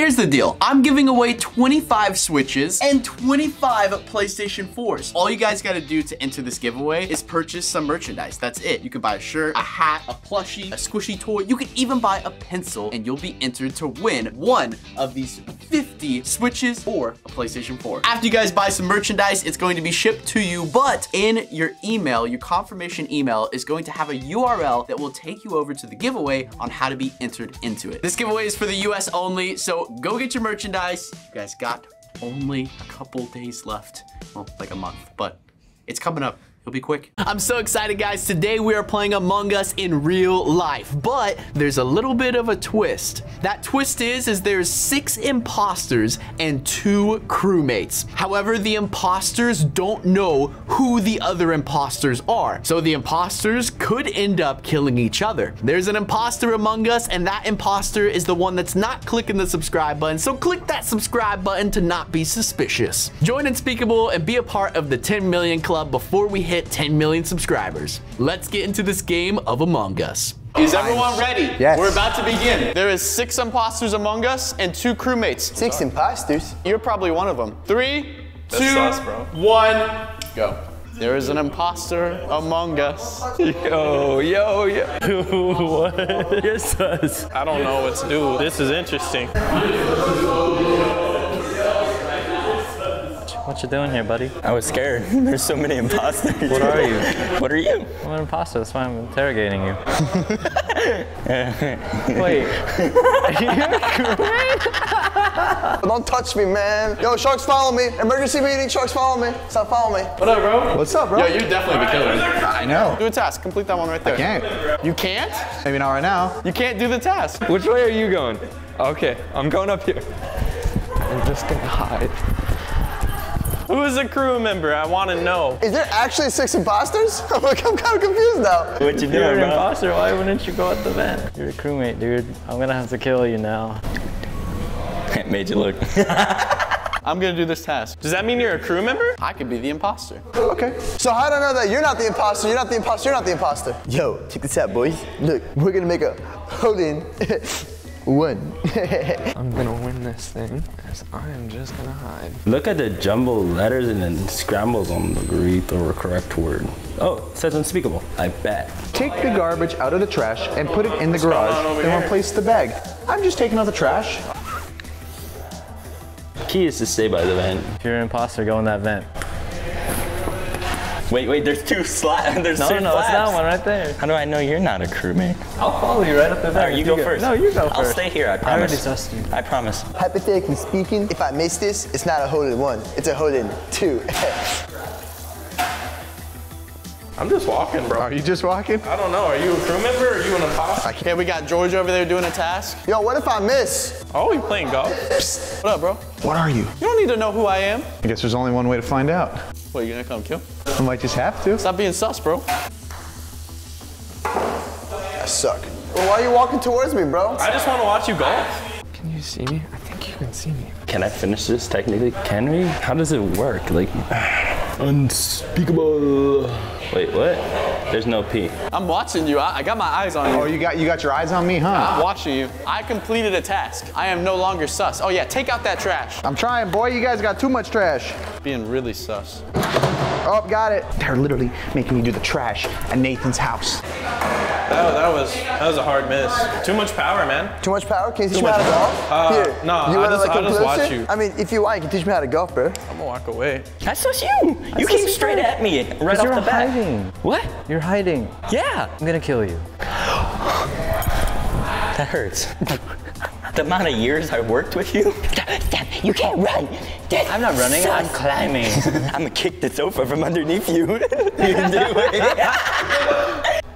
Here's the deal. I'm giving away 25 Switches and 25 PlayStation 4s. All you guys gotta do to enter this giveaway is purchase some merchandise. That's it. You can buy a shirt, a hat, a plushie, a squishy toy. You can even buy a pencil and you'll be entered to win one of these 50 Switches or a PlayStation 4. After you guys buy some merchandise, it's going to be shipped to you, but in your email, your confirmation email is going to have a URL that will take you over to the giveaway on how to be entered into it. This giveaway is for the US only, so go get your merchandise. You guys got only a couple days left. Well, like a month, but it's coming up. It'll be quick. I'm so excited, guys. Today we are playing Among Us in real life, but there's a little bit of a twist. That twist is there's 6 imposters and 2 crewmates. However, the imposters don't know who the other imposters are. So the imposters could end up killing each other. There's an imposter among us, and that imposter is the one that's not clicking the subscribe button. So click that subscribe button to not be suspicious. Join Unspeakable and be a part of the 10 million club before we hit 10 million subscribers. Let's get into this game of Among Us. Is everyone ready? Yes. We're about to begin. There is 6 imposters among us and 2 crewmates. 6 imposters? You're probably one of them. 3, 2, 1, go. There is an imposter among us. Yo, yo, yo. What is this? I don't know what's new. This is interesting. What you doing here, buddy? I was scared. There's so many imposters. What are you? What are you? I'm an imposter. That's why I'm interrogating you. Wait. Are you correct? Don't touch me, man. Yo, sharks follow me. Emergency meeting, sharks follow me. Stop following me. What up, bro? What's up, bro? Yo, you're definitely the killer. I know. Do a task. Complete that one right there. I can't. You can't? Maybe not right now. You can't do the task. Which way are you going? Okay, I'm going up here. I'm just gonna hide. Who is a crew member? I want to know. Is there actually 6 imposters? I'm kind of confused now. What you doing, bro? You're an imposter. Why wouldn't you go at the vent? You're a crewmate, dude. I'm gonna have to kill you now. It made you look. I'm gonna do this task. Does that mean you're a crew member? I could be the imposter. Okay. So how do I know that you're not the imposter? You're not the imposter. You're not the imposter. Yo, check this out, boys. Look, we're gonna make a hold in. One. I'm gonna win this thing as I am just gonna hide. Look at the jumbled letters and then scrambles on the correct or correct word. Oh, it says unspeakable. I bet. Take the garbage out of the trash and put it in the garage and replace the bag. I'm just taking out the trash. The key is to stay by the vent. If you're an imposter, go in that vent. Wait, wait, there's 2 slots. There's no, it's that one right there. How do I know you're not a crewmate? I'll follow you right up the back. Right, you go first. No, you go first. I'll stay here, I promise. I already trust you. I promise. Hypothetically speaking, if I miss this, it's not a hold-in 1. It's a hold-in 2. I'm just walking, bro. Are you just walking? I don't know. Are you a crew member or are you an imposter? Okay, we got George over there doing a task. Yo, what if I miss? Oh, you playing golf? Psst. What up, bro? What are you? You don't need to know who I am. I guess there's only one way to find out. What, you gonna come kill? I might just have to. Stop being sus, bro. I suck. Well, why are you walking towards me, bro? I just want to watch you golf. Can you see me? I think you can see me. Can I finish this technically? Can we? How does it work? Like, unspeakable. Wait, what? There's no P. I'm watching you. I got my eyes on you. Oh, you got your eyes on me, huh? I'm watching you. I completed a task. I am no longer sus. Oh yeah, take out that trash. I'm trying, boy. You guys got too much trash. Being really sus. Oh, got it. They're literally making me do the trash at Nathan's house. That was a hard miss. Too much power, man. Too much power? Can you teach me how to golf? Here, no, I'll just watch you. I mean, if you want, you can teach me how to golf, bro. I'm gonna walk away. That's just you. You came straight at me right off the bat. You're hiding. What? You're hiding. Yeah. I'm gonna kill you. That hurts. The amount of years I worked with you. You can't run. I'm not running, I'm climbing. I'm gonna kick the sofa from underneath you. You can do it.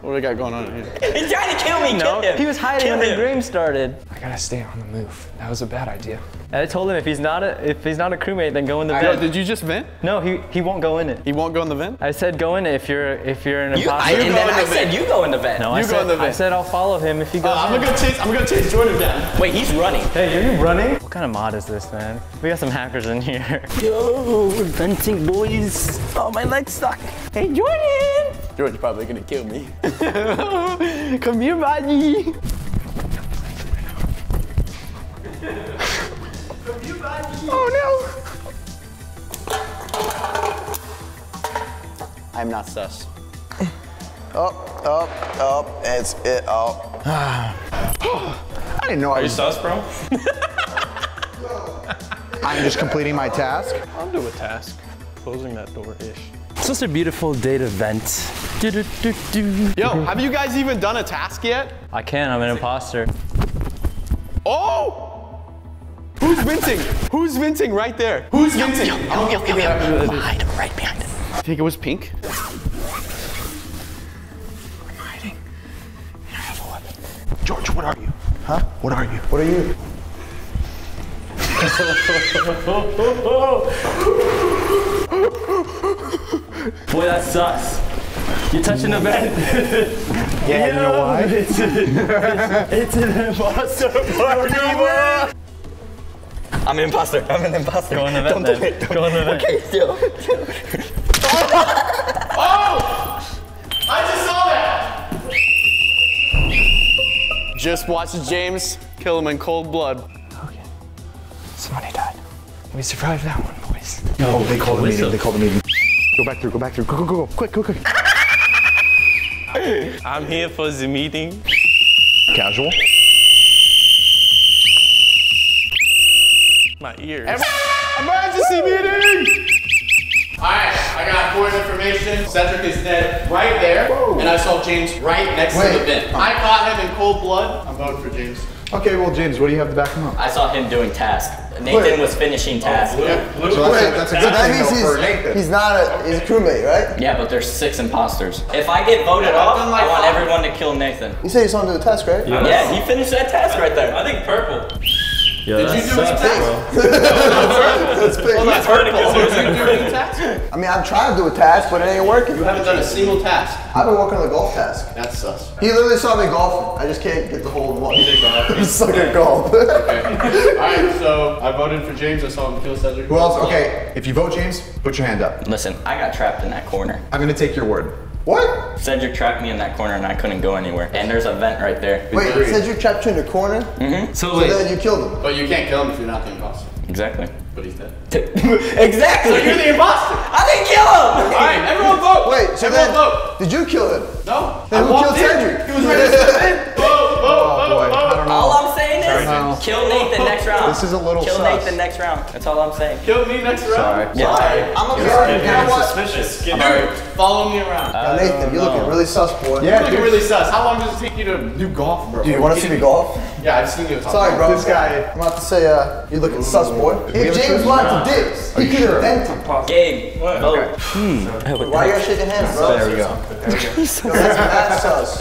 What do we got going on here? He's trying to kill me, no. Kill him. He was hiding when the dream started. I gotta stay on the move. That was a bad idea. And I told him if he's not a crewmate, then go in the vent. Did you just vent? No, he won't go in it. He won't go in the vent? I said go in it if you're an imposter. I said you go in the vent. No, you go in the vent. I said I'll follow him if he goes. I'm gonna chase Jordan down. Wait, he's running. Hey, are you running? What kind of mod is this, man? We got some hackers in here. Yo, we're venting, boys. Oh, my legs suck. Hey, Jordan! Jordan's probably gonna kill me. Come here, buddy. Oh no! I'm not sus. Up, it's it up. I didn't know I was. Are you sus, bro? I'm just completing my task. I'll do a task. Closing that door-ish. It's just a beautiful day to vent. Yo, have you guys even done a task yet? I can't, I'm an imposter. Oh! Who's venting? Who's venting right there? Who's venting? Yo. Behind him, right behind him. I think it was pink. I'm hiding. And I have a weapon. George, what are you? Huh? What are you? What are you? Boy, that sucks. You're touching the vent. Yeah, you know why? It's an imposter party. I'm an imposter. I'm an imposter. Go on the vent. Don't do it. Go on the vent. Okay, still. Oh! I just saw that! Just watched James kill him in cold blood. Okay. Somebody died. We survived that one, boys. No, they called the meeting. They called the meeting. Go back through. Go back through. Go, go, go, go. Quick, quick, quick. I'm here for the meeting. Casual. My ears. Emergency meeting! Alright, I got important information. Cedric is dead right there. Whoa. And I saw James right next to the vent. I caught him in cold blood. I'm voting for James. Okay, well, James, what do you have to back him up? I saw him doing task. Nathan was finishing task. Oh, blue. So that's a good thing for Nathan. He's a crewmate, right? Yeah, but there's 6 imposters. If I get voted off, I want everyone to kill Nathan. You said you saw him do the task, right? Yeah, he finished that task right there. I think purple. Yo, did you do his task? I mean, I'm trying to do a task, but it ain't working. You haven't done a single task. I've been working on the golf task. That's sus. He literally saw me golfing. I just can't get the whole one. You did golf. I'm stuck at golf. Okay. Alright, so I voted for James. I saw him kill Cedric. Who else? Okay, if you vote James, put your hand up. Listen, I got trapped in that corner. I'm gonna take your word. What? Cedric trapped me in that corner and I couldn't go anywhere. And there's a vent right there. Wait, Cedric trapped you in the corner? Mm-hmm. So then you killed him. But you can't kill him if you're not the imposter. Exactly. But he's dead. Exactly. So you're the imposter. I didn't kill him. All right, everyone vote. Wait, so everyone vote. Did you kill him? No. Then who killed Cedric? He was ready to step in. Vote. I don't know. All I'm saying is kill Nathan next round. This is a little sus. Kill Nathan next round. That's all I'm saying. Kill me next round. Sorry. Sorry. I'm suspicious. Follow me around. Nathan, you're looking really sus, boy. Yeah, you're looking really sus. How long does it take you to do golf, bro? Do you want to see me golf? Yeah, I've seen you. Sorry, bro. This guy. I'm about to say, you're looking sus, boy. If James wanted to dips, he could have vented. Gabe. What? Okay. Why are you shaking hands, bro? There we go. Yo, that's sus.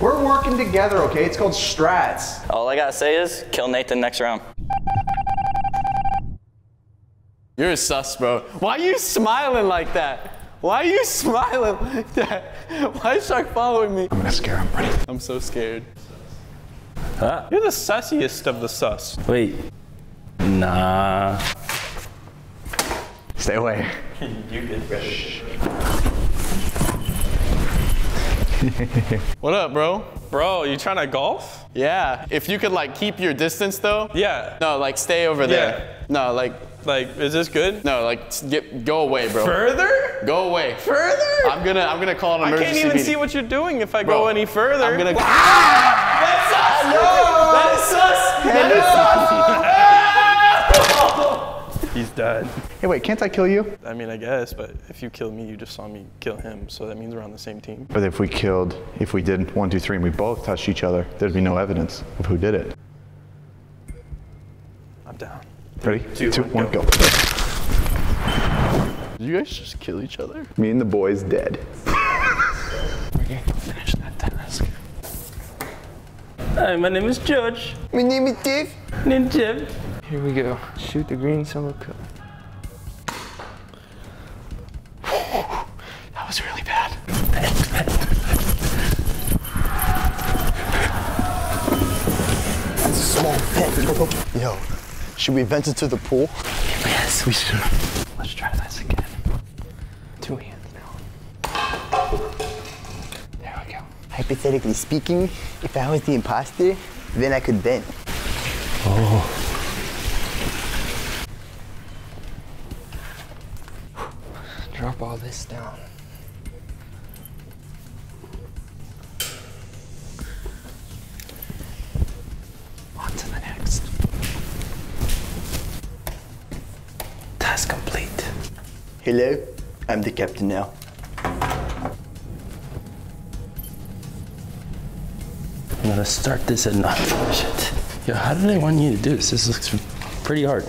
We're working together, okay? It's called strats. All I gotta say is kill Nathan next round. You're a sus, bro. Why are you smiling like that? Why are you smiling like that? Why is Shark following me? I'm gonna scare him, ready? I'm so scared. Huh? You're the sussiest of the sus. Wait. Nah. Stay away. You did better. What up, bro? Bro, you trying to golf? Yeah. If you could like keep your distance though. Yeah. No, like stay over there. No, like. Like, is this good? No, like, go away, bro. Further? Go away. Further? I'm gonna call an emergency. I can't even see what you're doing if I go any further. I'm gonna. That's sus. No. That is sus. He's dead. Hey, wait, can't I kill you? I mean, I guess, but if you kill me, you just saw me kill him, so that means we're on the same team. But if we did 1, 2, 3, and we both touched each other, there'd be no evidence of who did it. I'm down. Ready? 2, 1, go. Did you guys just kill each other? Me and the boy's dead. We're gonna finish that task. Hi, my name is George. My name is Dave. My name is Jeff. Here we go. Shoot the green solo cup. That was really bad. That's a small vent, bro. Yo. Should we vent it to the pool? Yes, we should. Let's try this again. 2 hands now. There we go. Hypothetically speaking, if I was the imposter, then I could vent. Oh. drop all this down. On to the next. Task complete. Hello, I'm the captain now. I'm gonna start this and not finish it. Yo, how do they want you to do this? This looks pretty hard.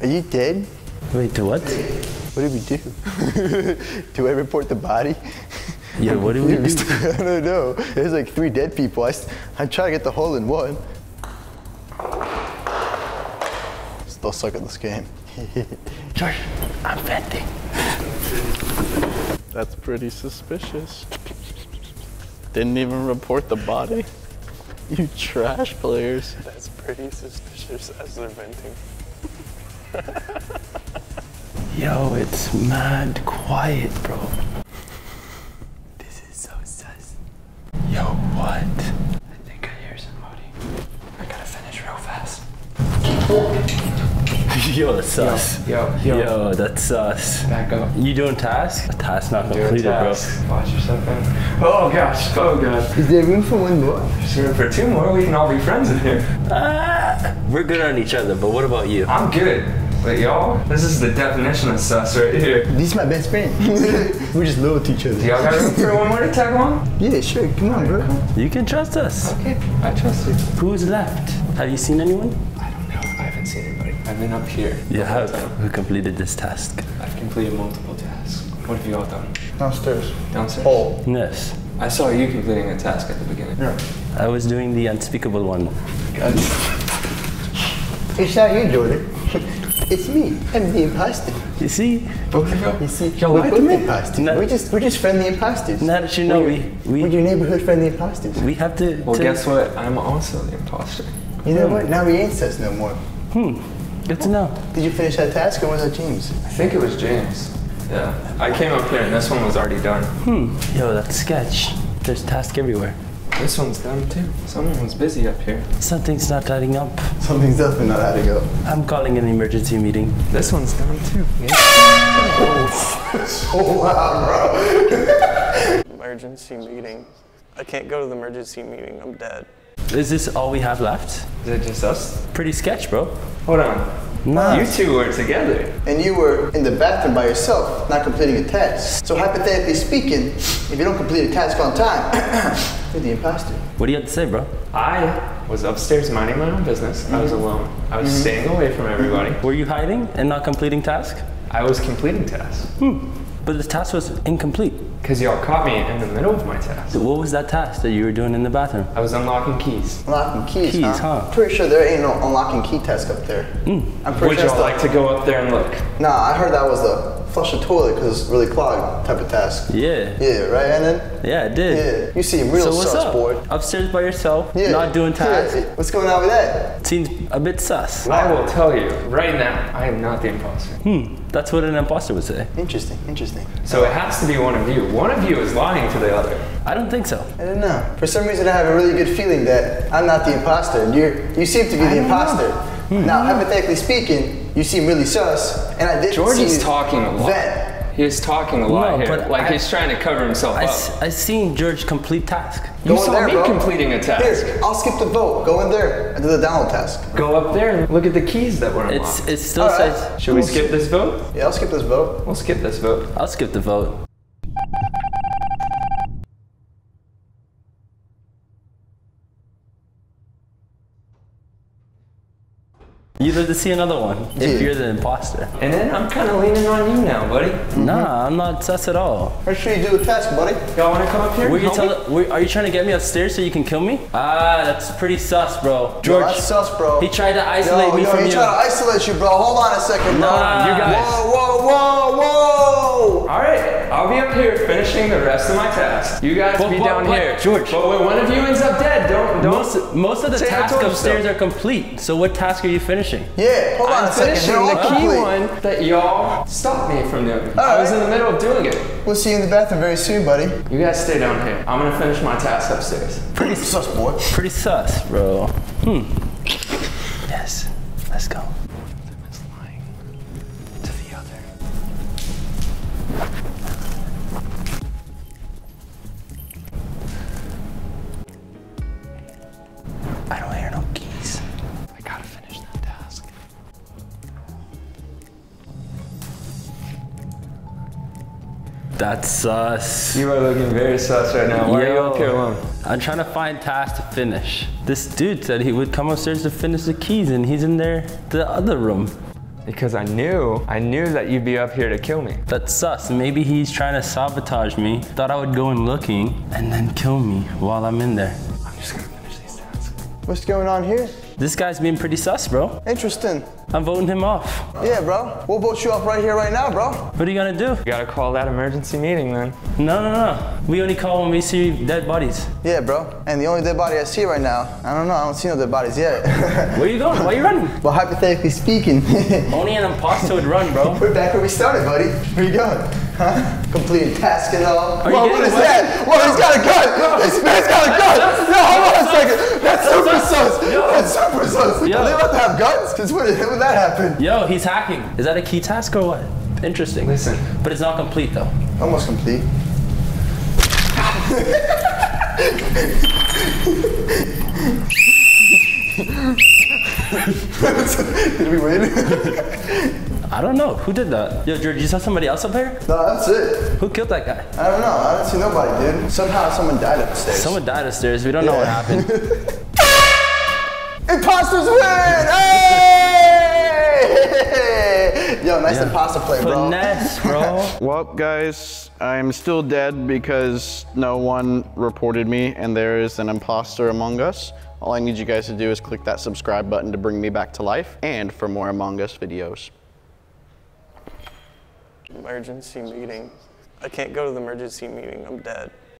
Are you dead? Wait, to what? What did we do? Do I report the body? Yeah, what did we do? I don't know. There's like 3 dead people. I'm trying to get the hole in one. Still suck at this game. George, I'm venting. That's pretty suspicious. Didn't even report the body. You trash players. That's pretty suspicious as they're venting. Yo, it's mad quiet, bro. This is so sus. Yo, what? I think I hear somebody. I gotta finish real fast. Yo, that's sus. Yo, that's sus. Back up. You doing tasks? A task not completed, bro. Watch yourself, man. Oh gosh, oh god. Is there room for 1 more? There's room for 2 more. We can all be friends in here. We're good on each other, but what about you? I'm good. But y'all, this is the definition of sus right here. This is my best friend. We're just loyal to each other. Y'all got room for 1 more to tag on? Yeah, sure. Come on, bro. You can trust us. Okay, I trust you. Who's left? Have you seen anyone? I don't know. I haven't seen anybody. I've been up here. You have? Who completed this task? I've completed multiple tasks. What have you all done? Downstairs. Downstairs? Oh. Yes. I saw you completing a task at the beginning. Yeah. I was doing the unspeakable one. It's not you, Jordan. It's me. I'm the imposter. You see? Okay. You see? Yo, we're the imposters. We're just friendly imposters. Now that you know, we're your neighborhood friendly imposters. We have to. Well, guess what? I'm also the imposter. You know what? Now we ain't sus no more. Good to know. Did you finish that task or was it James? I think it was James. Yeah. I came up here and this one was already done. Yo, that's sketch. There's tasks everywhere. This one's done too. Someone's busy up here. Something's not adding up. Something's definitely not adding up. I'm calling an emergency meeting. This one's done too. Oh wow, bro. Emergency meeting. I can't go to the emergency meeting. I'm dead. Is this all we have left? Is it just us? Pretty sketch, bro. Hold on. No. You 2 were together. And you were in the bathroom by yourself, not completing a task. So hypothetically speaking, if you don't complete a task on time, you're the imposter. What do you have to say, bro? I was upstairs minding my own business. I was alone. I was staying away from everybody. Were you hiding and not completing tasks? I was completing tasks. But the task was incomplete. Because y'all caught me in the middle of my task. So what was that task that you were doing in the bathroom? I was unlocking keys. Unlocking keys, huh? Pretty sure there ain't no unlocking key task up there. I'm pretty sure y'all like to go up there and look? Nah, I heard that was the flush the toilet because it's really clogged type of task. Yeah. Yeah, right, Anon? Yeah, it did. Yeah. You seem real sus, boy. Upstairs by yourself, not doing tasks. Yeah. What's going on with that? Seems a bit sus. I will tell you right now, I am not the imposter. That's what an imposter would say. Interesting, interesting. So it has to be one of you. One of you is lying to the other. I don't think so. I don't know. For some reason, I have a really good feeling that I'm not the imposter, and you seem to be the imposter. Now, hypothetically speaking, you seem really sus, and I didn't see you talking a lot. He's talking a lot here. But like he's trying to cover himself up. I seen George complete task. You saw me completing a task. Here, I'll skip the vote. Go in there and do the download task. Go up there and look at the keys that were unlocked. It's still says. Should we skip this vote? Yeah, I'll skip this vote. We'll skip this vote. I'll skip the vote. You live to see another one, if you're the imposter. And then I'm kind of leaning on you now, buddy. Nah, I'm not sus at all. Make sure you do the task, buddy. Y'all want to come up here? Are you trying to get me upstairs so you can kill me? Ah, that's pretty sus, bro. George, that's sus, bro. He tried to isolate me from you. He tried to isolate you, bro. Hold on a second, bro. Nah, you guys. Whoa. All right, I'll be up here finishing the rest of my task. You guys be down here. George. But when one of you ends up dead, don't. Most of the tasks upstairs are complete. So what task are you finishing? Yeah, hold on a second. I'm finishing the key one that y'all stopped me from doing. I was in the middle of doing it. We'll see you in the bathroom very soon, buddy. You guys stay down here. I'm gonna finish my task upstairs. Pretty sus, boy. Pretty sus, bro. Yes, let's go. One of them is lying to the other. I don't hear no keys. I gotta finish that task. That's sus. You are looking very sus right now. Why are you up here alone? I'm trying to find tasks to finish. This dude said he would come upstairs to finish the keys and he's in there, the other room. Because I knew that you'd be up here to kill me. That's sus, maybe he's trying to sabotage me. Thought I would go in looking and then kill me while I'm in there. I'm just gonna finish these tasks. What's going on here? This guy's being pretty sus, bro. Interesting. I'm voting him off. Yeah, bro. We'll vote you off right here, right now, bro. What are you gonna do? You gotta call that emergency meeting, then. No, no, no. We only call when we see dead bodies. Yeah, bro. And the only dead body I see right now, I don't know. I don't see no dead bodies yet. Where you going? Why are you running? Well, hypothetically speaking. Only an imposter would run, bro. We're back where we started, buddy. Where you going? Huh? Completing task and all. Whoa, what is that? Whoa, he's got a gun. No. This man's got a gun. No, hold on a second. That's super sus. That's super sus. Are they about to have guns? Because what that happened? Yo, he's hacking. Is that a key task or what? Interesting. Listen. But it's not complete though. Almost complete. Did we win? I don't know. Who did that? Yo, George, you saw somebody else up here? No, that's it. Who killed that guy? I don't know. I don't see nobody, dude. Somehow someone died upstairs. Someone died upstairs. We don't know what happened. Imposters win! Hey! Yo, nice imposter play, bro. Finesse, bro. Well, guys, I'm still dead because no one reported me and there is an imposter among us. All I need you guys to do is click that subscribe button to bring me back to life and for more Among Us videos. Emergency meeting. I can't go to the emergency meeting, I'm dead.